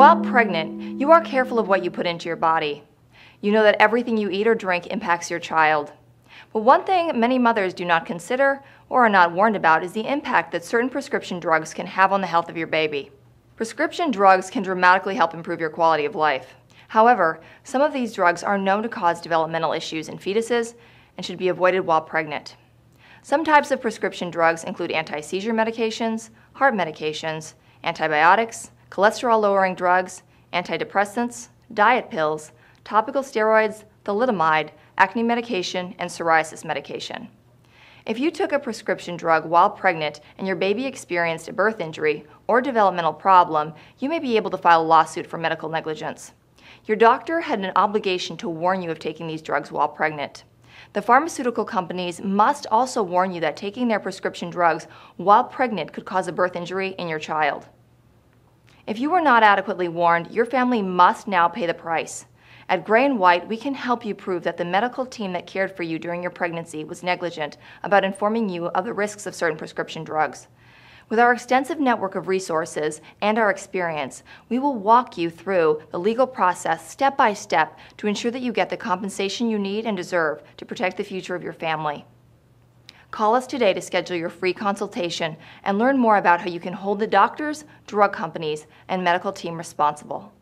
While pregnant, you are careful of what you put into your body. You know that everything you eat or drink impacts your child. But one thing many mothers do not consider or are not warned about is the impact that certain prescription drugs can have on the health of your baby. Prescription drugs can dramatically help improve your quality of life. However, some of these drugs are known to cause developmental issues in fetuses and should be avoided while pregnant. Some types of prescription drugs include anti-seizure medications, heart medications, antibiotics, cholesterol-lowering drugs, antidepressants, diet pills, topical steroids, thalidomide, acne medication, and psoriasis medication. If you took a prescription drug while pregnant and your baby experienced a birth injury or developmental problem, you may be able to file a lawsuit for medical negligence. Your doctor had an obligation to warn you of taking these drugs while pregnant. The pharmaceutical companies must also warn you that taking their prescription drugs while pregnant could cause a birth injury in your child. If you were not adequately warned, your family must now pay the price. At Gray and White, we can help you prove that the medical team that cared for you during your pregnancy was negligent about informing you of the risks of certain prescription drugs. With our extensive network of resources and our experience, we will walk you through the legal process step by step to ensure that you get the compensation you need and deserve to protect the future of your family. Call us today to schedule your free consultation and learn more about how you can hold the doctors, drug companies, and medical team responsible.